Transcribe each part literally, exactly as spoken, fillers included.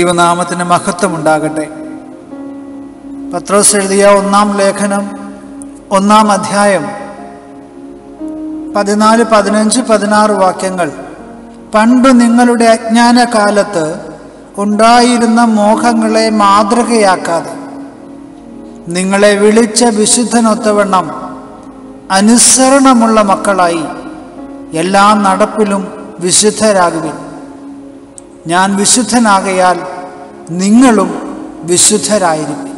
ദൈവനാമത്തിന് മഹത്വമുണ്ടാകട്ടെ. പത്രോസ് എഴുതിയ ഒന്നാം ലേഖനം ഒന്നാം അധ്യായം പതിനാല് പതിനഞ്ച് പതിനാറ് വാക്യങ്ങൾ. പണ്ട് നിങ്ങളുടെ അജ്ഞാനകാലത്ത് ഉണ്ടായിരുന്ന മോഹങ്ങളെ മാതൃകയാക്കാതെ നിങ്ങളെ വിളിച്ച വിശുദ്ധനൊത്തവണ്ണം അനുസരണമുള്ള മക്കളായി എല്ലാ നടപ്പിലും വിശുദ്ധരാകുവിൻ. ഞാൻ വിശുദ്ധനാകയാൽ നിങ്ങളും വിശുദ്ധരായിരിക്കും.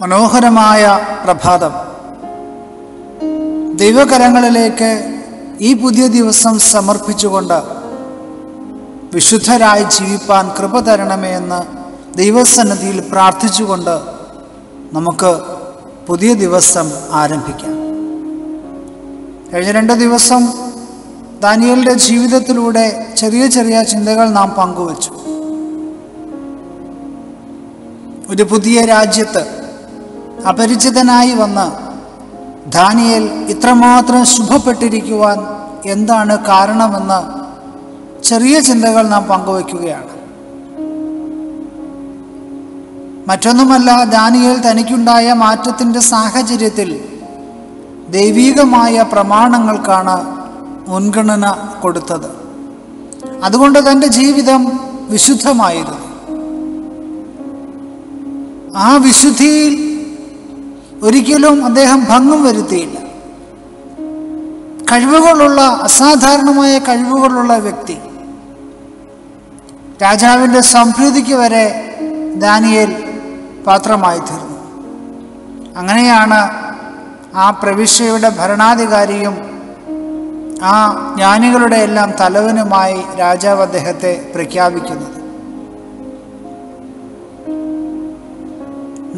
മനോഹരമായ പ്രഭാതം. ദൈവകരങ്ങളിലേക്ക് ഈ പുതിയ ദിവസം സമർപ്പിച്ചുകൊണ്ട് വിശുദ്ധരായി ജീവിപ്പാൻ കൃപ തരണമേ എന്ന് ദൈവസന്നിധിയിൽ പ്രാർത്ഥിച്ചുകൊണ്ട് നമുക്ക് പുതിയ ദിവസം ആരംഭിക്കാം. കഴിഞ്ഞ രണ്ട് ദിവസം ദാനിയേലിന്റെ ജീവിതത്തിലൂടെ ചെറിയ ചെറിയ ചിന്തകൾ നാം പങ്കുവച്ചു. ഒരു പുതിയ രാജ്യത്ത് അപരിചിതനായി വന്ന് ദാനിയേൽ ഇത്രമാത്രം ശുഭപ്പെട്ടിരിക്കുവാൻ എന്താണ് കാരണമെന്ന് ചെറിയ ചിന്തകൾ നാം പങ്കുവയ്ക്കുകയാണ്. മറ്റൊന്നുമല്ല, ദാനിയേൽ തനിക്കുണ്ടായ മാറ്റത്തിൻ്റെ സാഹചര്യത്തിൽ ദൈവീകമായ പ്രമാണങ്ങൾക്കാണ് മുൻഗണന കൊടുത്തത്. അതുകൊണ്ട് തൻ്റെ ജീവിതം വിശുദ്ധമായിരുന്നു. ആ വിശുദ്ധിയിൽ ഒരിക്കലും അദ്ദേഹം ഭംഗം വരുത്തിയില്ല. കഴിവുകളുള്ള, അസാധാരണമായ കഴിവുകളുള്ള വ്യക്തി. രാജാവിൻ്റെ സംപ്രീതിക്ക് വരെ ദാനിയേൽ പാത്രമായി തീർന്നു. അങ്ങനെയാണ് ആ പ്രവിശ്യയുടെ ഭരണാധികാരിയും ആ ജ്ഞാനികളുടെ എല്ലാം തലവനുമായി രാജാവ് അദ്ദേഹത്തെ പ്രഖ്യാപിക്കുന്നത്.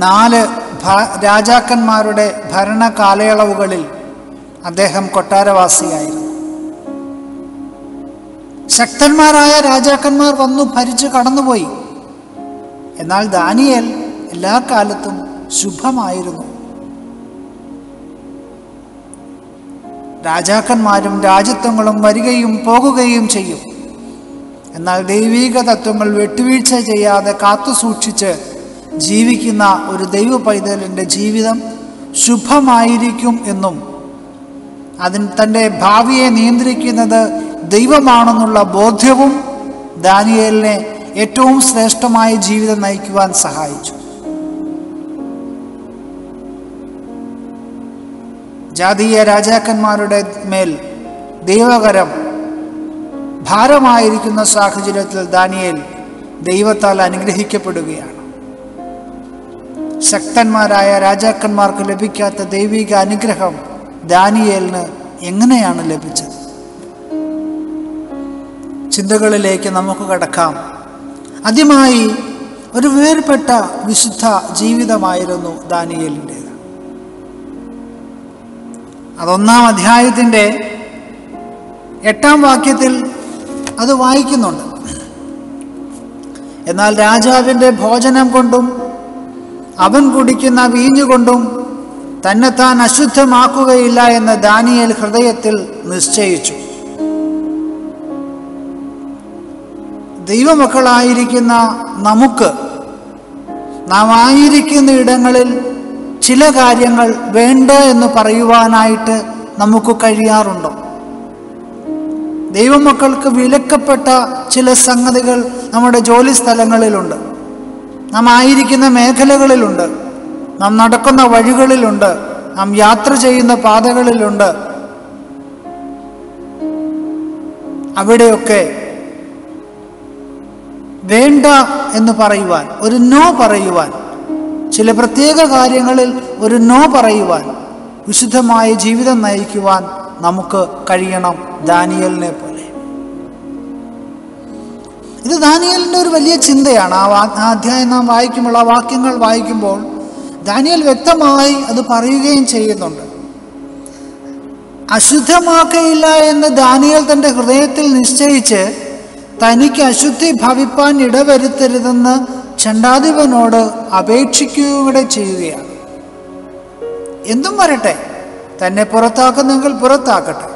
നാല് രാജാക്കന്മാരുടെ ഭരണ കാലയളവുകളിൽ അദ്ദേഹം കൊട്ടാരവാസിയായിരുന്നു. ശക്തന്മാരായ രാജാക്കന്മാർ വന്നു ഭരിച്ചു കടന്നുപോയി. എന്നാൽ ദാനിയേൽ എല്ലാ കാലത്തും ശുഭമായിരുന്നു. രാജാക്കന്മാരും രാജ്യത്വങ്ങളും വരികയും പോകുകയും ചെയ്യും. എന്നാൽ ദൈവീക തത്വങ്ങൾ വെട്ടുവീഴ്ച ചെയ്യാതെ കാത്തുസൂക്ഷിച്ച് ജീവിക്കുന്ന ഒരു ദൈവ പൈതലിൻ്റെ ജീവിതം ശുഭമായിരിക്കും എന്നും അതിന് തൻ്റെ ഭാവിയെ നിയന്ത്രിക്കുന്നത് ദൈവമാണെന്നുള്ള ബോധ്യവും ദാനിയേലിനെ ഏറ്റവും ശ്രേഷ്ഠമായ ജീവിതം നയിക്കുവാൻ സഹായിച്ചു. ജാതീയ രാജാക്കന്മാരുടെ മേൽ ദൈവകരം ഭാരമായിരിക്കുന്ന സാഹചര്യത്തിൽ ദാനിയേൽ ദൈവത്താൽ അനുഗ്രഹിക്കപ്പെടുകയാണ്. ശക്തന്മാരായ രാജാക്കന്മാർക്ക് ലഭിക്കാത്ത ദൈവിക അനുഗ്രഹം ദാനിയേലിന് എങ്ങനെയാണ് ലഭിച്ചത്? ചിന്തകളിലേക്ക് നമുക്ക് കടക്കാം. ആദ്യമായി ഒരു വേർപെട്ട വിശുദ്ധ ജീവിതമായിരുന്നു ദാനിയേലിൻ്റെ. അതൊന്നാം അധ്യായത്തിൻ്റെ എട്ടാം വാക്യത്തിൽ അത് വായിക്കുന്നുണ്ട്. എന്നാൽ രാജാവിൻ്റെ ഭോജനം കൊണ്ടും അവൻ കുടിക്കുന്ന വീഞ്ഞുകൊണ്ടും തന്നെത്താൻ അശുദ്ധമാക്കുകയില്ല എന്ന് ദാനിയേൽ ഹൃദയത്തിൽ നിശ്ചയിച്ചു. ദൈവമക്കളായിരിക്കുന്ന നമുക്ക് നാം ആയിരിക്കുന്ന ഇടങ്ങളിൽ ചില കാര്യങ്ങൾ വേണ്ട എന്ന് പറയുവാനായിട്ട് നമുക്ക് കഴിയാറുണ്ടോ? ദൈവമക്കൾക്ക് വിലക്കപ്പെട്ട ചില സംഗതികൾ നമ്മുടെ ജോലി സ്ഥലങ്ങളിലുണ്ട്, നാം ആയിരിക്കുന്ന മേഖലകളിലുണ്ട്, നാം നടക്കുന്ന വഴികളിലുണ്ട്, നാം യാത്ര ചെയ്യുന്ന പാതകളിലുണ്ട്. അവിടെയൊക്കെ വേണ്ട എന്ന് പറയുവാൻ, ഒരു നോ പറയുവാൻ, ചില പ്രത്യേക കാര്യങ്ങളിൽ ഒരു നോ പറയുവാൻ, വിശുദ്ധമായ ജീവിതം നയിക്കുവാൻ നമുക്ക് കഴിയണം ദാനിയേലിനെ പോലെ. ഇത് ദാനിയേലിൻ്റെ ഒരു വലിയ ചിന്തയാണ്. ആ ആ അധ്യായം നാം വായിക്കുമ്പോൾ, ആ വാക്യങ്ങൾ വായിക്കുമ്പോൾ ദാനിയേൽ വ്യക്തമായി അത് പറയുകയും ചെയ്യുന്നുണ്ട്. അശുദ്ധമാക്കുകയില്ല എന്ന് ദാനിയേൽ തൻ്റെ ഹൃദയത്തിൽ നിശ്ചയിച്ച് തനിക്ക് അശുദ്ധി ഭവിപ്പാൻ ഇടവരുത്തരുതെന്ന് ചണ്ടാധിപനോട് അപേക്ഷിക്കുകയൂടെ ചെയ്യുകയാണ്. എന്തും വരട്ടെ, തന്നെ പുറത്താക്കുന്നെങ്കിൽ പുറത്താക്കട്ടെ,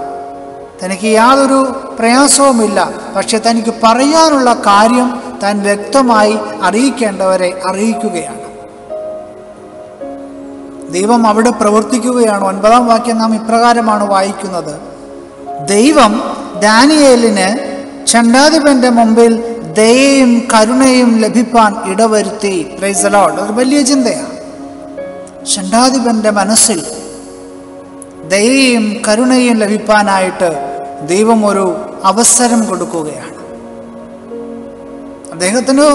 തനിക്ക് യാതൊരു പ്രയാസവുമില്ല. പക്ഷെ തനിക്ക് പറയാനുള്ള കാര്യം താൻ വ്യക്തമായി അറിയിക്കേണ്ടവരെ അറിയിക്കുകയാണ്. ദൈവം അവിടെ പ്രവർത്തിക്കുകയാണ്. ഒൻപതാം വാക്യം നാം ഇപ്രകാരമാണ് വായിക്കുന്നത്: ദൈവം ദാനിയേലിന് ചണ്ഡാധിപന്റെ മുമ്പിൽ ദയയും കരുണയും ലഭിപ്പാൻ ഇടവരുത്തി. Praise the Lord. ഒരു വലിയ ചിന്തയാണ്. ചണ്ഡാധിപന്റെ മനസ്സിൽ ദയയും കരുണയും ലഭിപ്പാനായിട്ട് ദൈവം ഒരു അവസരം കൊടുക്കുകയാണ്. അദ്ദേഹത്തിന്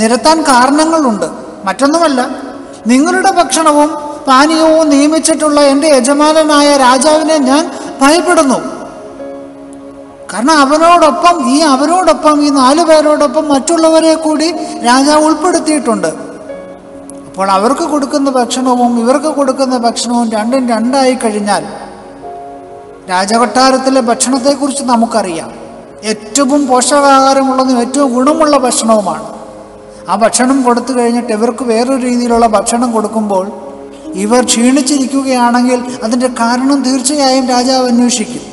നിരത്താൻ കാരണങ്ങളുണ്ട്. മറ്റൊന്നുമല്ല, നിങ്ങളുടെ ഭക്ഷണവും പാനീയവും നിയമിച്ചിട്ടുള്ള എൻ്റെ യജമാനനായ രാജാവിനെ ഞാൻ ഭയപ്പെടുന്നു. കാരണം അവനോടൊപ്പം ഈ അവരോടൊപ്പം ഈ നാലു പേരോടൊപ്പം മറ്റുള്ളവരെ കൂടി രാജാവ് ഉൾപ്പെടുത്തിയിട്ടുണ്ട്. അപ്പോൾ അവർക്ക് കൊടുക്കുന്ന ഭക്ഷണവും ഇവർക്ക് കൊടുക്കുന്ന ഭക്ഷണവും രണ്ടും രണ്ടായി കഴിഞ്ഞാൽ രാജകൊട്ടാരത്തിലെ ഭക്ഷണത്തെക്കുറിച്ച് നമുക്കറിയാം, ഏറ്റവും പോഷകാഹാരമുള്ളതും ഏറ്റവും ഗുണമുള്ള ഭക്ഷണവുമാണ്. ആ ഭക്ഷണം കൊടുത്തു കഴിഞ്ഞിട്ട് ഇവർക്ക് വേറൊരു രീതിയിലുള്ള ഭക്ഷണം കൊടുക്കുമ്പോൾ ഇവർ ക്ഷീണിച്ചിരിക്കുകയാണെങ്കിൽ അതിൻ്റെ കാരണം തീർച്ചയായും രാജാവ് അന്വേഷിക്കും.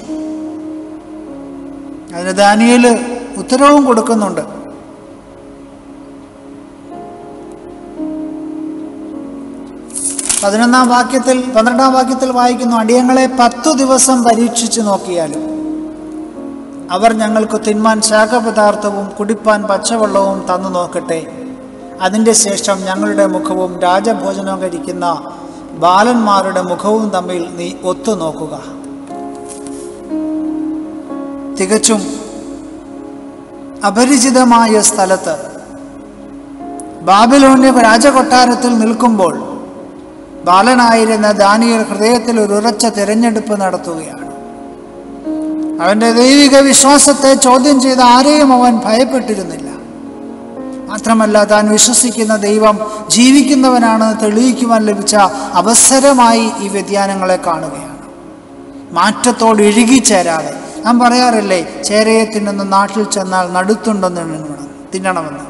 അതിന് ദാനിയേൽ ഉത്തരവും കൊടുക്കുന്നുണ്ട്. പതിനൊന്നാം വാക്യത്തിൽ പന്ത്രണ്ടാം വാക്യത്തിൽ വായിക്കുന്നു: അടിയങ്ങളെ പത്തു ദിവസം പരീക്ഷിച്ചു നോക്കിയാലും അവർ ഞങ്ങൾക്ക് തിന്മാൻ ശാഖപദാർത്ഥവും കുടിപ്പാൻ പച്ചവെള്ളവും തന്നു നോക്കട്ടെ. അതിൻ്റെ ശേഷം ഞങ്ങളുടെ മുഖവും രാജഭോജനം കഴിക്കുന്ന ബാലന്മാരുടെ മുഖവും തമ്മിൽ നീ ഒത്തുനോക്കുക. തികച്ചും അപരിചിതമായ സ്ഥലത്ത് ബാബിലോണിയ രാജകൊട്ടാരത്തിൽ നിൽക്കുമ്പോൾ ബാലനായിരുന്ന ദാനിയേൽ ഹൃദയത്തിൽ ഒരു ഉറച്ച തിരഞ്ഞെടുപ്പ് നടത്തുകയാണ്. അവൻ്റെ ദൈവിക വിശ്വാസത്തെ ചോദ്യം ചെയ്ത ആരെയും അവൻ ഭയപ്പെട്ടിരുന്നില്ല. മാത്രമല്ല, താൻ വിശ്വസിക്കുന്ന ദൈവം ജീവിക്കുന്നവനാണെന്ന് തെളിയിക്കുവാൻ ലഭിച്ച അവസരമായി ഈ വ്യതിയാനങ്ങളെ കാണുകയാണ്. മാറ്റത്തോട് ഇഴുകിച്ചേരാതെ, ഞാൻ പറയാറില്ലേ, ചേരയെ തിന്നുന്ന നാട്ടിൽ ചെന്നാൽ നടുത്തുണ്ടെന്ന് തിന്നണമെന്ന്.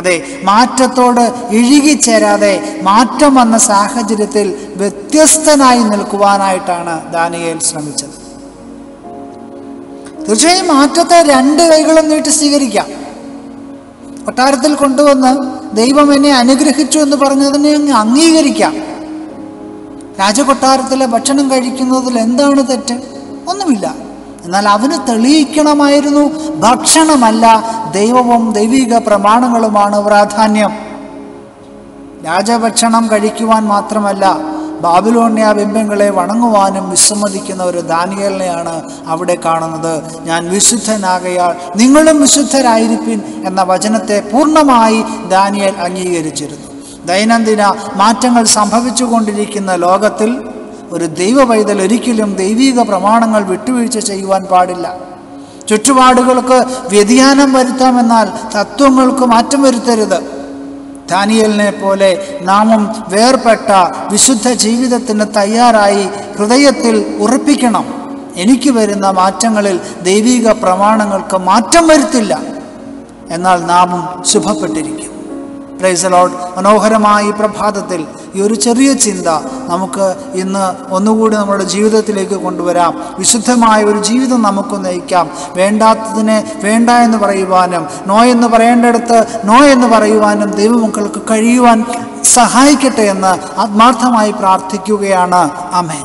അതെ, മാറ്റത്തോട് ഇഴുകിച്ചേരാതെ മാറ്റം വന്ന സാഹചര്യത്തിൽ വ്യത്യസ്തനായി നിൽക്കുവാനായിട്ടാണ് ദാനിയേൽ ശ്രമിച്ചത്. തീർച്ചയായും മാറ്റത്തെ രണ്ട് കൈകളും നീട്ടി സ്വീകരിക്കാം. കൊട്ടാരത്തിൽ കൊണ്ടുവന്ന് ദൈവം എന്നെ അനുഗ്രഹിച്ചു എന്ന് പറഞ്ഞതിനെ അംഗീകരിക്കാം. രാജകൊട്ടാരത്തിലെ ഭക്ഷണം കഴിക്കുന്നതിൽ എന്താണ് തെറ്റ്? ഒന്നുമില്ല. എന്നാൽ അവന് തെളിയിക്കണമായിരുന്നു, ഭക്ഷണമല്ല ദൈവവും ദൈവിക പ്രമാണങ്ങളുമാണ് പ്രാധാന്യം. രാജഭക്ഷണം കഴിക്കുവാൻ മാത്രമല്ല, ബാബിലോണിയ ബിംബങ്ങളെ വണങ്ങുവാനും വിസമ്മതിക്കുന്ന ഒരു ദാനിയേലിനെയാണ് അവിടെ കാണുന്നത്. ഞാൻ വിശുദ്ധനാകയാൽ നിങ്ങളും വിശുദ്ധരായിരിപ്പിൻ എന്ന വചനത്തെ പൂർണ്ണമായി ദാനിയേൽ അംഗീകരിച്ചിരുന്നു. ദൈനംദിന മാറ്റങ്ങൾ സംഭവിച്ചുകൊണ്ടിരിക്കുന്ന ലോകത്തിൽ ഒരു ദൈവ പൈതൽ ഒരിക്കലും ദൈവിക പ്രമാണങ്ങൾ വിട്ടുവീഴ്ച ചെയ്യുവാൻ പാടില്ല. ചുറ്റുപാടുകൾക്ക് വ്യതിയാനം വരുത്താമെന്നാൽ തത്വങ്ങൾക്ക് മാറ്റം വരുത്തരുത്. ദാനിയേലിനെ പോലെ നാമും വേർപെട്ട വിശുദ്ധ ജീവിതത്തിന് തയ്യാറായി ഹൃദയത്തിൽ ഉറപ്പിക്കണം. എനിക്ക് വരുന്ന മാറ്റങ്ങളിൽ ദൈവിക പ്രമാണങ്ങൾക്ക് മാറ്റം വരുത്തില്ല, എന്നാൽ നാമും ശുഭപ്പെട്ടിരിക്കും. Price the Lord. മനോഹരമായ ഈ പ്രഭാതത്തിൽ ഈ ഒരു ചെറിയ ചിന്ത നമുക്ക് ഇന്ന് ഒന്നുകൂടി നമ്മുടെ ജീവിതത്തിലേക്ക് കൊണ്ടുവരാം. വിശുദ്ധമായ ഒരു ജീവിതം നമുക്ക് നയിക്കാം. വേണ്ടാത്തതിനെ വേണ്ട എന്ന് പറയുവാനും നോ എന്ന് പറയേണ്ടടുത്ത് നോ എന്ന് പറയുവാനും ദൈവമക്കൾക്ക് കഴിയുവാൻ സഹായിക്കട്ടെ എന്ന് ആത്മാർത്ഥമായി പ്രാർത്ഥിക്കുകയാണ്. ആമേൻ.